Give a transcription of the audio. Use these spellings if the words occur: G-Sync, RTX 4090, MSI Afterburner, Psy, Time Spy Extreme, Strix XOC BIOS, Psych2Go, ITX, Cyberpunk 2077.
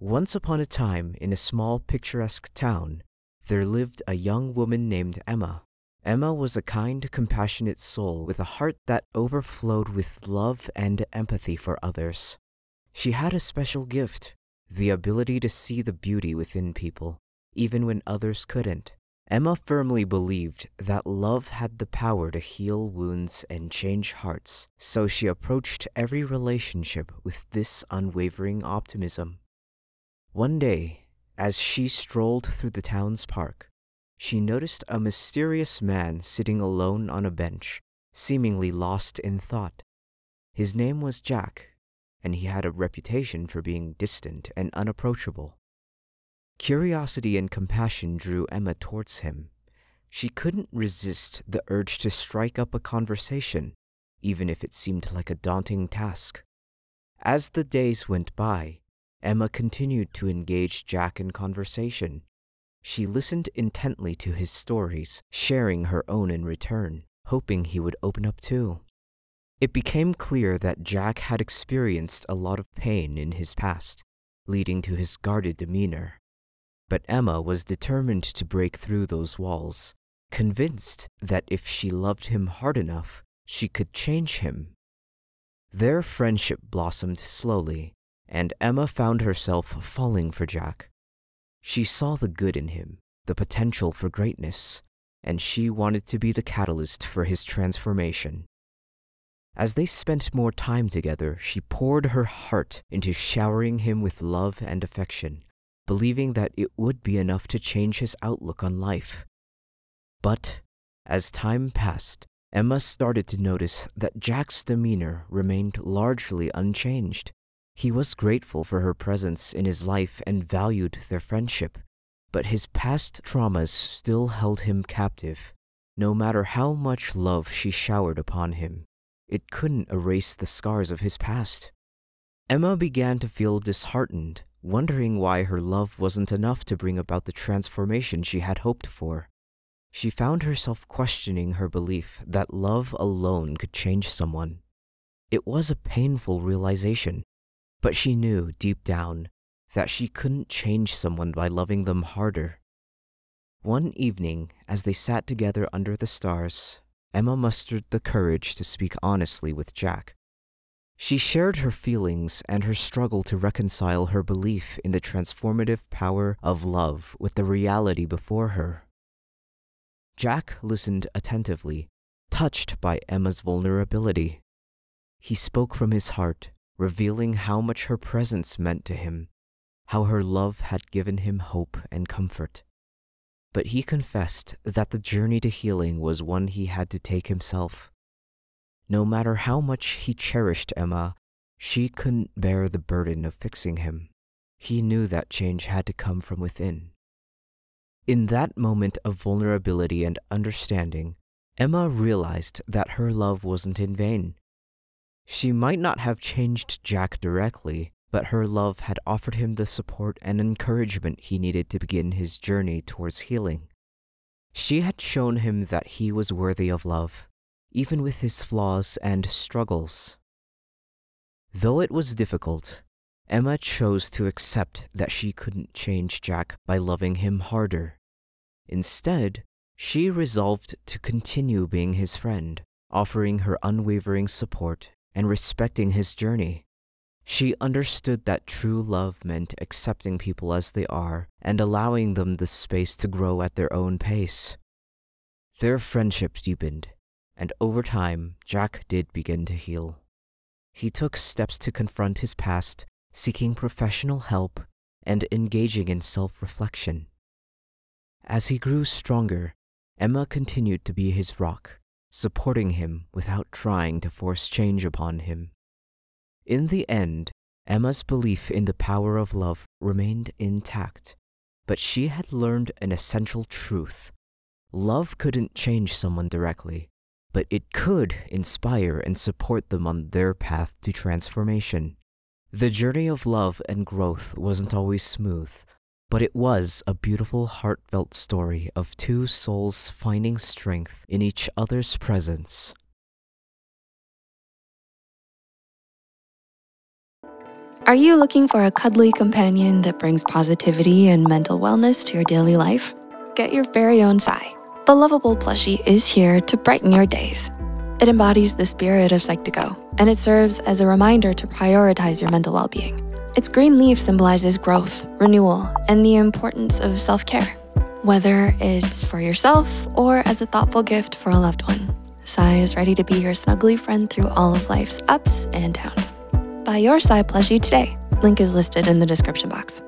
Once upon a time, in a small, picturesque town, there lived a young woman named Emma. Emma was a kind, compassionate soul with a heart that overflowed with love and empathy for others. She had a special gift, the ability to see the beauty within people, even when others couldn't. Emma firmly believed that love had the power to heal wounds and change hearts, so she approached every relationship with this unwavering optimism. One day, as she strolled through the town's park, she noticed a mysterious man sitting alone on a bench, seemingly lost in thought. His name was Jack, and he had a reputation for being distant and unapproachable. Curiosity and compassion drew Emma towards him. She couldn't resist the urge to strike up a conversation, even if it seemed like a daunting task. As the days went by, Emma continued to engage Jack in conversation. She listened intently to his stories, sharing her own in return, hoping he would open up too. It became clear that Jack had experienced a lot of pain in his past, leading to his guarded demeanor. But Emma was determined to break through those walls, convinced that if she loved him hard enough, she could change him. Their friendship blossomed slowly, and Emma found herself falling for Jack. She saw the good in him, the potential for greatness, and she wanted to be the catalyst for his transformation. As they spent more time together, she poured her heart into showering him with love and affection, believing that it would be enough to change his outlook on life. But, as time passed, Emma started to notice that Jack's demeanor remained largely unchanged. He was grateful for her presence in his life and valued their friendship, but his past traumas still held him captive. No matter how much love she showered upon him, it couldn't erase the scars of his past. Emma began to feel disheartened, wondering why her love wasn't enough to bring about the transformation she had hoped for. She found herself questioning her belief that love alone could change someone. It was a painful realization, but she knew, deep down, that she couldn't change someone by loving them harder. One evening, as they sat together under the stars, Emma mustered the courage to speak honestly with Jack. She shared her feelings and her struggle to reconcile her belief in the transformative power of love with the reality before her. Jack listened attentively, touched by Emma's vulnerability. He spoke from his heart, revealing how much her presence meant to him, how her love had given him hope and comfort. But he confessed that the journey to healing was one he had to take himself. No matter how much he cherished Emma, she couldn't bear the burden of fixing him. He knew that change had to come from within. In that moment of vulnerability and understanding, Emma realized that her love wasn't in vain. She might not have changed Jack directly, but her love had offered him the support and encouragement he needed to begin his journey towards healing. She had shown him that he was worthy of love, even with his flaws and struggles. Though it was difficult, Emma chose to accept that she couldn't change Jack by loving him harder. Instead, she resolved to continue being his friend, offering her unwavering support and respecting his journey. She understood that true love meant accepting people as they are and allowing them the space to grow at their own pace. Their friendship deepened, and over time, Jack did begin to heal. He took steps to confront his past, seeking professional help and engaging in self-reflection. As he grew stronger, Emma continued to be his rock, supporting him without trying to force change upon him. In the end, Emma's belief in the power of love remained intact, but she had learned an essential truth. Love couldn't change someone directly, but it could inspire and support them on their path to transformation. The journey of love and growth wasn't always smooth, but it was a beautiful, heartfelt story of two souls finding strength in each other's presence. Are you looking for a cuddly companion that brings positivity and mental wellness to your daily life? Get your very own Psy. The lovable plushie is here to brighten your days. It embodies the spirit of Psych2Go, and it serves as a reminder to prioritize your mental well-being. Its green leaf symbolizes growth, renewal, and the importance of self-care. Whether it's for yourself or as a thoughtful gift for a loved one, Psy is ready to be your snuggly friend through all of life's ups and downs. Buy your Psy plushie today. Link is listed in the description box.